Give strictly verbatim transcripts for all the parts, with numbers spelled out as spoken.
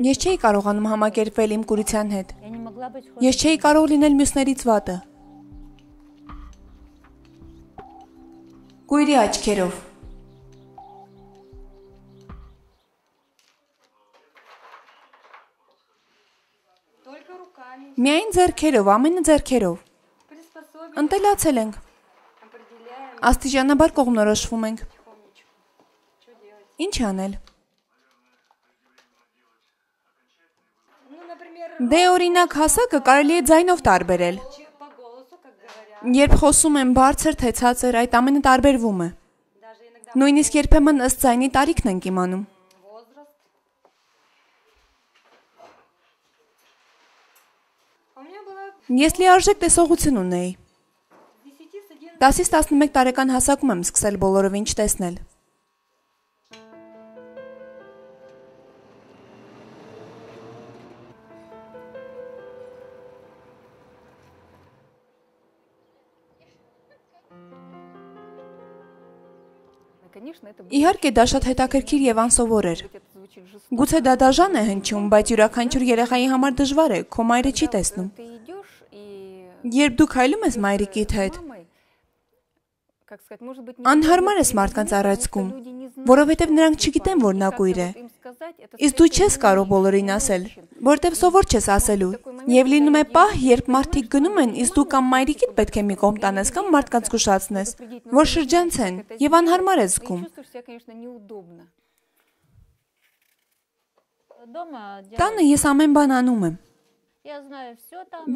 Ես չէի կարողանում համակերպվել իմ կուրության հետ։ Ես չէի կարող լինել մյուսներից վատը։ Կույրի աչքերով։ Միայն ձեռքերով, ամենը ձեռքերով։ Ընտելացել ենք։ Աստիճանաբար կողմնորոշվում ենք։ Ինչ անել։ Դե օրինակ հասակը կարելի է ձայնով տարբերել։ Երբ խոսում եմ բարձր թե ցածր, այդ ամենը տարբերվում է։ Նույնիսկ երբեմն ըստ ձայնի տարիքն ենք իմանում։ Ես լիարժեք տեսողություն ունեի։ տասից տասնմեկ տարեկան հասակում եմ սկսել բոլորով ինչ տեսնել։ Իհարկե դա շատ հետաքրքիր և անսովոր էր։ Գուցե դա դաժան է հնչում, բայց յուրաքանչյուր երեխայի համար դժվար է, քո մայրը չի տեսնում։ Երբ դու քայլում ես մայրիկիդ հետ, անհարմար ես մարդկանց առայցքում, որովհետև նրանք չգիտեն, որ նա կույր է։ Իսկ դու չես կարող բոլորին ասել, որտև սովոր չես ասելու։ Եվ լինում է պահ, երբ մարդիկ գնում են, իսկ դու կամ մայրիկիդ պետք է մի կողմ տանես, կամ մարդկանց զգուշացնես, որ շրջանց են, և անհարմար ես զգում։ Տանը ես ամեն բան անում եմ։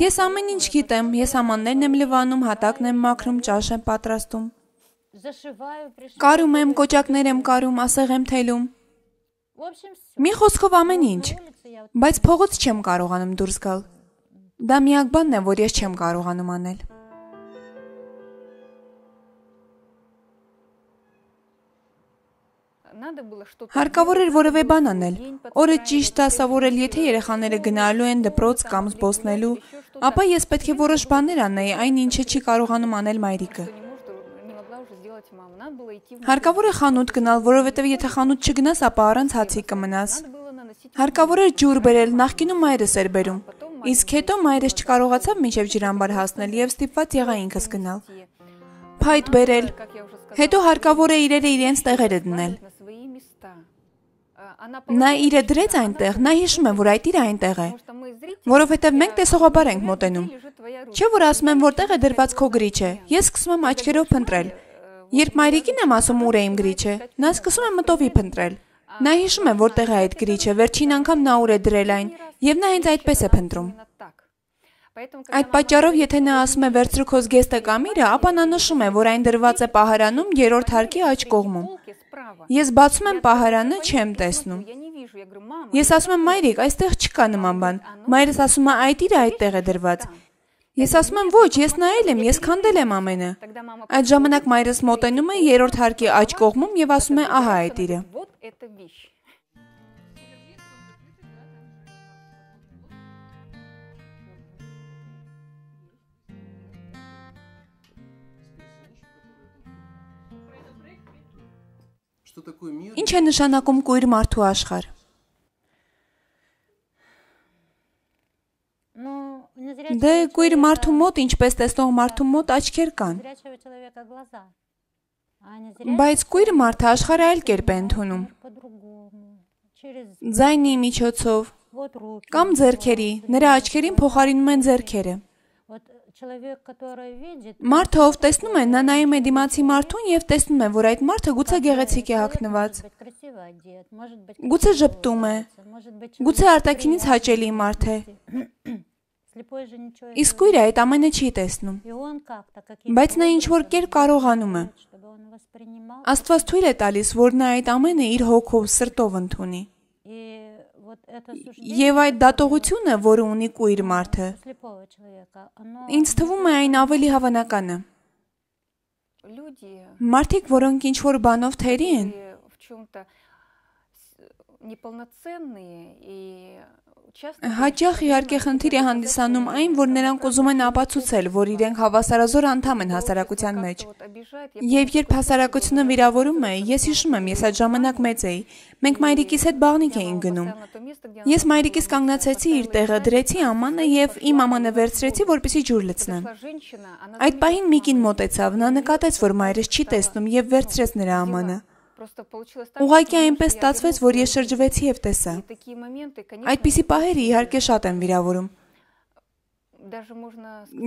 Ես ամեն ինչ գիտեմ, ես ամաններն եմ լվանում, հատակն եմ մաքրում, ճաշ եմ պատրաստում, կարում եմ, կոճակներ եմ կարում, ասեղ եմ թելում, մի խոսքով ամեն ինչ, բայց փողոց չեմ կարողանում դուրս գալ, դա միակ բանն է, որ ես չեմ կարողանում անել։ Հարկավոր էր որևէ բան անել, օրը ճիշտ դասավորել, եթե երեխաները գնալու են դպրոց կամ զբոսնելու, ապա ես պետք է որոշ բաներ անեի, այն ինչը չի կարողանում անել մայրիկը։ Հարկավոր է խանութ գնալ, որովհետև եթե խանութ չգնաս, ապա առանց հացի կմնաս։ Հարկավոր էր ջուր բերել, նախկինում մայրս էր բերում, իսկ հետո մայրս չկարողացավ մինչև ջրամբար հասնել և ստիպված եղա ինքս գնալ։ Փայտ բերել, հետո հարկավոր է իրերը իրենց տեղերը դնել։ Նա իրը դրեց այնտեղ, նա հիշում է, որ այդ իրը այնտեղ է, որովհետև մենք տեսողաբար ենք մոտենում։ Չէ, որ ասում եմ, որտեղ է դրված քո գրիչը, ես սկսում եմ աչքերով փնտրել։ Երբ մայրիկին եմ ասում ուր է իմ գրիչը, նա սկսում է մտովի փնտրել։ Նա հիշում է, որտեղ է այդ գրիչը, վերջին անգամ նա ուր է դրել այն, և նա հենց այդպես է փնտրում։ Այդ պատճառով, եթե նա ասում է վերցրու քո զգեստը կամ իրը, ապա նա նշում է, որ այն դրված է պահարանում երրորդ հարկի աջ կողմում։ Ես բացում եմ պահարանը, չեմ տեսնում։ Ես ասում եմ մայրիկ, այստեղ չկա նման բան։ Մայրս ասում է այդ իրը այդտեղ է դրված։ Ես ասում եմ ոչ, ես նայել եմ, ես քանդել եմ ամենը։ Այդ ժամանակ մայրս մոտենում է երրորդ հարկի աջ կողմում և ասում է ահա այդ իրը։ Ինչ է նշանակում կույր մարդու աշխարհ։ Դե կույր մարդու մոտ, ինչպես տեսնող մարդու մոտ աչքեր կան։ Բայց կույր մարդը աշխարհը այլ կերպ է ընդունում։ Ձայնի միջոցով կամ ձեռքերի, նրա աչքերին փոխարինում են ձեռքերը։ Մարդը, ով տեսնում է, նա նայում է դիմացի մարդուն և տեսնում է, որ այդ մարդը գուցե գեղեցիկ է հագնված, գուցե ժպտում է, գուցե արտաքինից հաճելի մարդ է, իսկ կույրը այդ ամենը չի տեսնում, բայց նա ինչ-որ կերպ կարողանում է։ Աստված թույլ է տալիս, որ նա այդ ամենը իր հոգով, սրտով ընդունի։ Եվ այդ դատողությունը, որը ունի կույր մարդը, ինձ թվում է այն ավելի հավանականը։ Մարդիկ, որոնք ինչ-որ բանով թերի են, Հաճախ իհարկե խնդիր է հանդիսանում այն, որ նրանք ուզում են ապացուցել, որ իրենք հավասարազոր անդամ են հասարակության մեջ։ Եվ երբ հասարակությունը վիրավորում է, ես հիշում եմ, ես այդ ժամանակ մեծ էի, մենք մայրիկիս հետ բաղնիկ էինք գնում։ Ես մայրիկիս կանգնացեցի իր տեղը, դրեցի ամանը և իմ ամանը վերցրեցի, որպեսզի ջուր լցնեմ։ Այդ պահին մի կին մոտեցավ, նա նկատեց, որ մայրս չի տեսնում և վերցրեց նրա ամանը։ Ուղղակի այնպես ստացվեց, որ ես շրջվեցի և տեսա։ Այդպիսի պահերը իհարկե շատ են վիրավորում։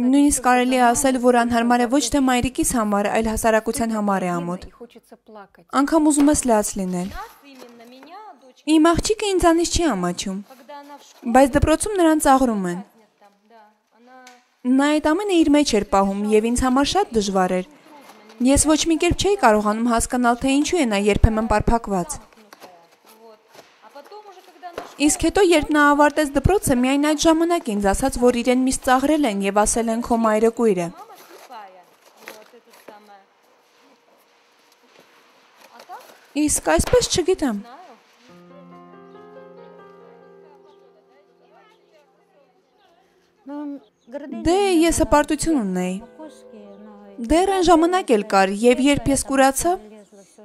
Նույնիսկ կարելի է ասել, որ անհարմար է ոչ թե մայրիկիս համար, այլ հասարակության համար է ամոթ։ Անգամ ուզում ես լաց լինել։ Իմ աղջիկը ինձանից չի ամաչում, բայց դպրոցում նրան ծաղրում են։ Նա այդ ամենը իր մեջ էր պահում և ինձ համար շատ դժվար էր։ Ես ոչ մի կերպ չէի կարողանում հասկանալ, թե ինչու է նա երբեմն պարփակված։ Իսկ հետո, երբ նա ավարտեց դպրոցը, միայն այդ ժամանակ ինձ ասաց, որ իրեն միշտ ծաղրել են և ասել են «Քո մայրը կույր է»։ Իսկ այսպես չգիտեմ։ Դե, ես հպարտություն ունեի։ Դեռ այն ժամանակ էլ կար, և երբ ես կուրացա,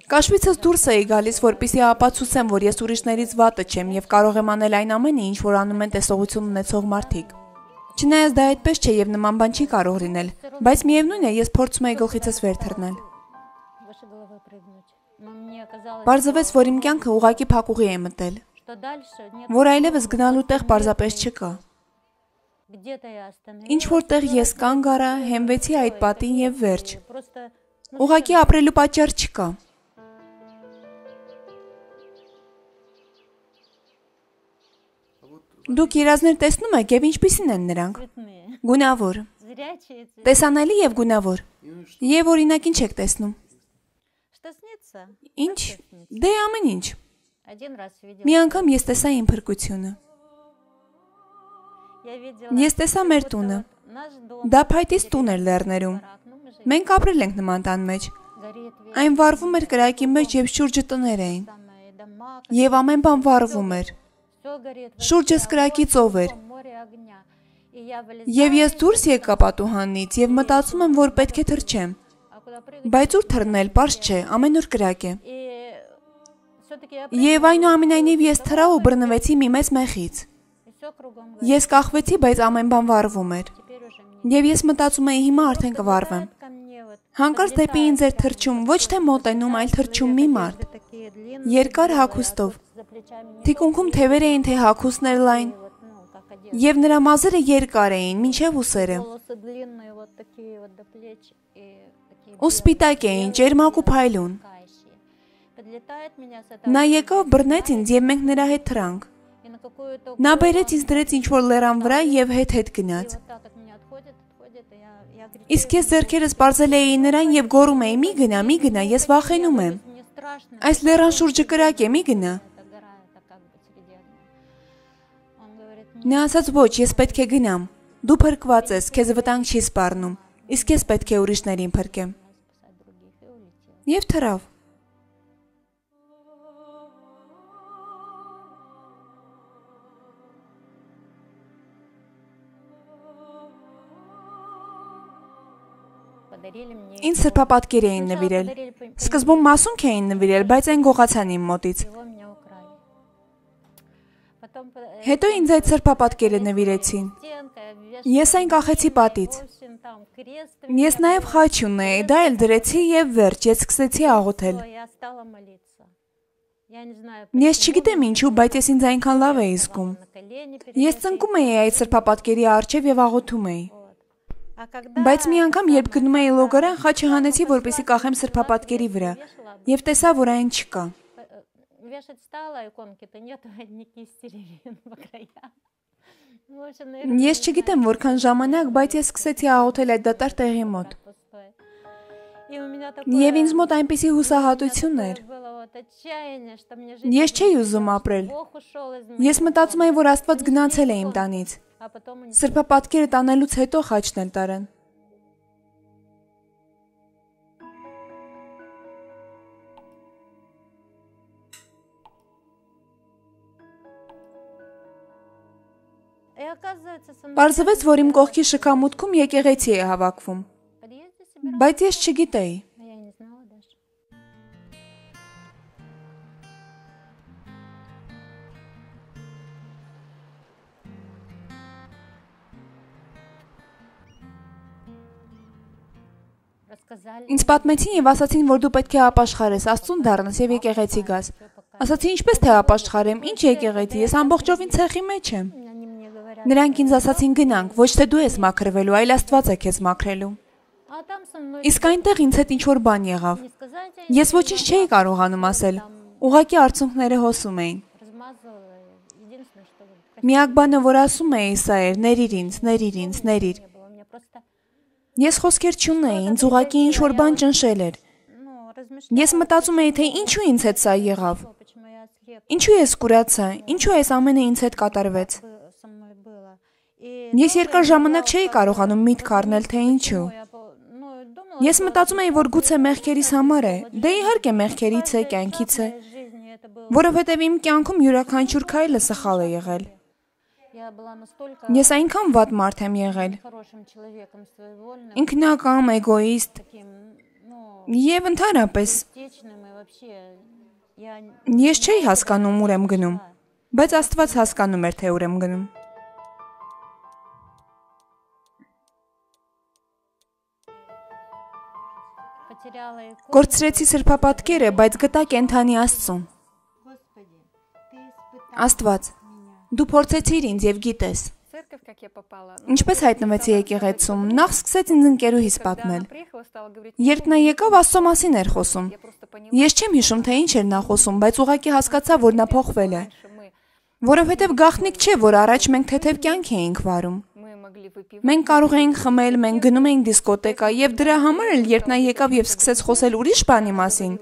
կաշվիցս դուրս էի գալիս, որպեսզի ապացուցեմ, որ ես ուրիշներից վատը չեմ և կարող եմ անել այն ամենը, ինչ որ անում են տեսողություն ունեցող մարդիկ։ Չնայած դա այդպես չէ և նման բան չի կարող լինել, բայց միևնույն է, ես փորձում էի գլխիցս վեր թռնել։ Պարզվեց, որ իմ կյանքը ուղղակի փակուղի է մտել, որ այլևս գնալու տեղ պարզապես չկա։ Ինչ-որ տեղ ես կանգ առա, հենվեցի այդ պատին և վերջ։ Ուղղակի ապրելու պատճառ չկա։ Դուք երազներ տեսնում եք և ինչպիսին են նրանք։ Գունավոր։ Տեսանելի և գունավոր։ Եվ օրինակ ինչ եք տեսնում։ Ինչ։ Դե ամեն ինչ։ Մի անգամ ես տեսա իմ փրկությունը։ Ես տեսա մեր տունը, դա փայտից տուն էր լեռներում, մենք ապրել ենք նման տան մեջ, այն վառվում էր կրակի մեջ և շուրջը տներ էին, և ամեն բան վառվում էր, շուրջս կրակի ծով էր, և ես դուրս եկա պատուհանից և մտածում եմ, որ պետք է թռչեմ, բայց ուր թռնել պարզ չէ, ամենուր կրակ է, և այնուամենայնիվ ես թռա ու բռնվեցի մի մեծ մեխից։ Ես կախվեցի, բայց ամեն բան վառվում էր։ Եվ ես մտածում էի հիմա արդեն կվառվեմ։ Հանկարծ դեպի ինձ էր թռչում, ոչ թե մոտենում, այլ թռչում մի մարդ։ Երկար հագուստով։ Թիկունքում թևեր էին, թե հագուստն էր լայն։ Եվ նրա մազերը երկար էին, մինչև ուսերը։ Ու սպիտակ էին, ճերմակ ու փայլուն։ Նա եկավ, բռնեց ինձ, և մենք նրա հետ թռանք։ Նա բերեց ինձ դրեց ինչ-որ լեռան վրա և հետ-հետ գնաց։ Իսկ ես ձեռքերս պարզել էի նրան և գոռում էի՝ «Մի գնա, մի գնա, ես վախենում եմ։ Այս լեռան շուրջը կրակ է, մի գնա»։ Նա ասաց՝ «Ոչ, ես պետք է գնամ, դու փրկված ես, քեզ վտանգ չի սպառնում, իսկ ես պետք է ուրիշներին փրկեմ»։ Եվ թռավ։ Ինձ սրբապատկեր էին նվիրել։ Սկզբում մասունք էին նվիրել, բայց այն գողացան իմ մոտից։ Հետո ինձ այդ սրբապատկերը նվիրեցին։ Ես այն կախեցի պատից։ Ես նաև խաչ ունեի, դա էլ դրեցի և վերջ, ես սկսեցի աղոթել։ Ես չգիտեմ ինչու, բայց ես ինձ այնքան լավ էի զգում։ Ես ծնկում էի այդ սրբապատկերի առջև և աղոթում էի։ Բայց մի անգամ, երբ գնում էի լոգարան, խաչը հանեցի, որպեսզի կախեմ սրբապատկերի վրա, և տեսա, որ այն չկա։ Ես չգիտեմ որքան ժամանակ, բայց ես սկսեցի աղոթել այդ դատարկ տեղի մոտ։ Եվ ինձ մոտ այնպիսի հուսահատություն էր։ Ես չէի ուզում ապրել։ Ես մտածում էի, որ Աստված գնացել է իմ տանից։ Սրբապատկերը տանելուց հետո խաչն էլ տարան։ Պարզվեց, որ իմ կողքի շքամուտքում եկեղեցի է հավաքվում, բայց ես չգիտեի։ Ինձ պատմեցին և ասացին, որ դու պետք է ապաշխարես, Աստծուն դառնաս և եկեղեցի գաս։ Ասացի, ինչպես թե ապաշխարեմ, ինչ եկեղեցի, ես ամբողջովին ցեղի մեջ եմ։ Նրանք ինձ ասացին գնանք, ոչ թե դու ես մաքրվելու, այլ Աստված է քեզ մաքրելու։ Իսկ այնտեղ ինձ հետ ինչ-որ բան եղավ։ Ես ոչինչ չէի կարողանում ասել, ուղղակի արցունքները հոսում էին։ Միակ բանը, որ ասում էի, սա էր, ներիր ինձ, ներիր ինձ, ներիր։ Ես խոսքեր չունեի, ինձ ուղղակի ինչ-որ բան ճնշել էր։ Ես մտածում էի, թե ինչու ինձ հետ սա եղավ։ Ինչու ես կուրացա, ինչու այս ամենը ինձ հետ կատարվեց։ Ես երկար ժամանակ չէի կարողանում միտք առնել, թե ինչու։ Ես մտածում էի, որ գուցե մեղքերիս համար է, դե իհարկե մեղքերից է, կյանքից է, որովհետև իմ կյանքում յուրաքանչյուր քայլը սխալ է եղել։ Ես այնքան վատ մարդ եմ եղել, ինքնակամ, էգոիստ և ընդհանրապես, ես չէի հասկանում ուր եմ գնում, բայց Աստված հասկանում էր, թե ուր եմ գնում։ Կորցրեցի սրբապատկերը, բայց գտա կենդանի Աստծուն։ Աստված, դու փորձեցիր ինձ և գիտես։ Ինչպես հայտնվեցի եկեղեցում, նախ սկսեց ինձ ընկերուհիս պատմել։ Երբ նա եկավ, Աստծո մասին էր խոսում։ Ես չեմ հիշում, թե ինչ էր նա խոսում, բայց ուղղակի հասկացա, որ նա փոխվել է։ Որովհետև գաղտնիք չէ, որ առաջ մենք թեթև կյանք էինք վարում։ Մենք կարող էինք խմել, մենք գնում էինք դիսկոտեկա, և դրա համար էլ, երբ նա եկավ և սկսեց խոսել ուրիշ բանի մասին,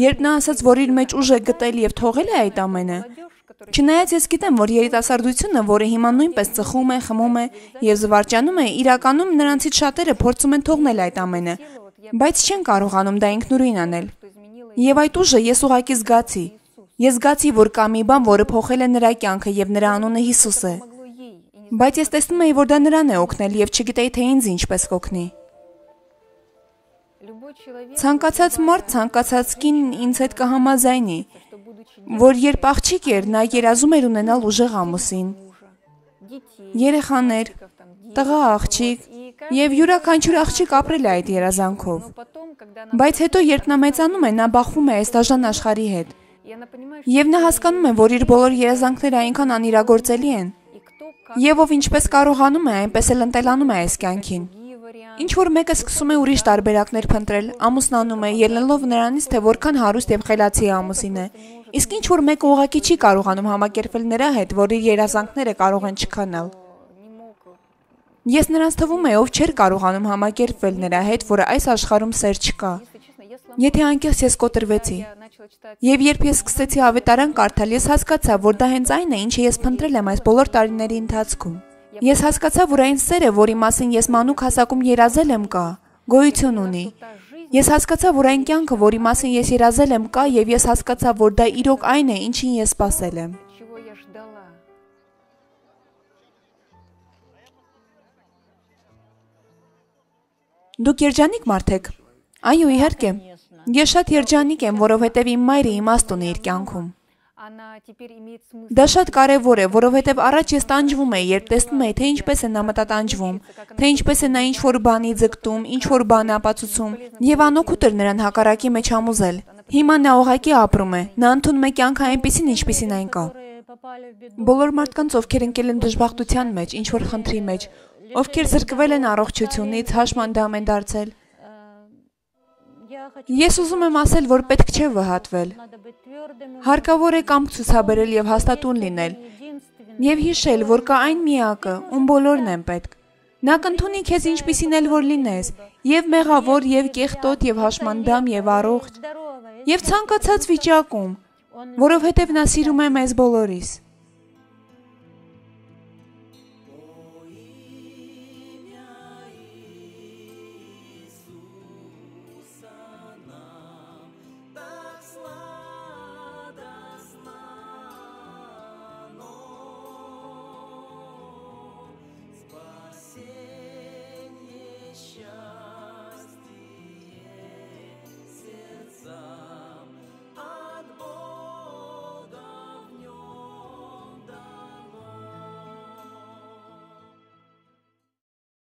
երբ նա ասաց, որ իր մեջ ուժ է գտել և թողել է այդ ամենը, չնայած ես գիտեմ, որ երիտասարդությունը, որը հիմա նույնպես ծխում է, խմում է և զվարճանում է, իրականում նրանցից շատերը փորձում են թողնել այդ ամենը, բայց չեն կարողանում դա ինքնուրույն անել։ Եվ այդ ուժը ես ուղղակի զգացի։ Ես զգացի, որ կա մի բան, որը փոխել է նրա կյանքը և նրա անունը Հիսուս է։ Բայց ես տեսնում էի, որ դա նրան է օգնել և չգիտեի, թե ինձ ինչպես կօգնի։ Ցանկացած մարդ, ցանկացած կին ինձ հետ կհամաձայնի, որ երբ աղջիկ էր, նա երազում էր ունենալ ուժեղ ամուսին, երեխաներ, տղա աղջիկ, և յուրաքանչյուր աղջիկ ապրել է այդ երազանքով։ Բայց հետո, երբ նա մեծանում է, նա բախվում է այս դաժան աշխարհի հետ։ Եվ նա հասկանում է, որ իր բոլոր երազանքները այնքան անիրագործելի են, և ով ինչպես կարողանում է, այնպես էլ ընտելանում է այս կյանքին։ Ինչ որ մեկը սկսում է ուրիշ տարբերակներ փնտրել, ամուսնանում է, ելնելով նրանից, թե որքան հարուստ և խելացի է ամուսին է։ Իսկ ինչ որ մեկը ուղղակի չի կարողանում համակերպվել նրա հետ, որ իր երազանքները կարող են չքանալ։ Ես նրանց թվում է, ով չէր կարողանում համակերպվել նրա հետ, որը այս աշխարհում սեր չկա։ Եթե անկեղծ ես կոտրվեցի։ Եվ երբ ես սկսեցի ավետարան կարդալ, ես հասկացա, որ դա հենց այն է, ինչը ես փնտրել եմ այս բոլոր տարիների ընթացքում։ Ես հասկացա, որ այն սերը, որի մասին ես մանուկ հասակում երազել եմ կա, գոյություն ունի։ Ես հասկացա, որ այն կյանքը, որի մասին ես երազել եմ կա, և ես հասկացա, որ դա իրոք այն է, ինչին ես սպասել եմ։ Դուք երջանիկ մարդ եք։ Այո, իհարկե։ Ես շատ երջանիկ եմ, որովհետև իմ մայրը իմաստ ունի իր կյանքում։ Դա շատ կարևոր է, որովհետև առաջ ես տանջվում էի, երբ տեսնում էի, թե ինչպես է նա մտատանջվում, թե ինչպես է նա ինչ-որ բանի ձգտում, ինչ-որ բան ապացուցում, և անօգուտ էր նրան հակառակի մեջ համոզել։ Հիմա նա ուղղակի ապրում է, նա ընդունում է կյանքը այնպիսին, ինչպիսին այն կա։ Բոլոր մարդկանց, ովքեր ընկել են դժբախտության մեջ, ինչ-որ խնդրի մեջ, ովքեր զրկվել են առողջությունից, հաշմանդամ են դարձել։ Ես ուզում եմ ասել, որ պետք չէ վհատվել։ Հարկավոր է կամք ցուցաբերել և հաստատուն լինել, և հիշել, որ կա այն միակը, ում բոլորն են պետք։ Նա կընդունի քեզ ինչպիսին էլ որ լինես, և մեղավոր, և կեղտոտ, և հաշմանդամ, և առողջ, և ցանկացած վիճակում, որովհետև նա սիրում է մեզ բոլորիս։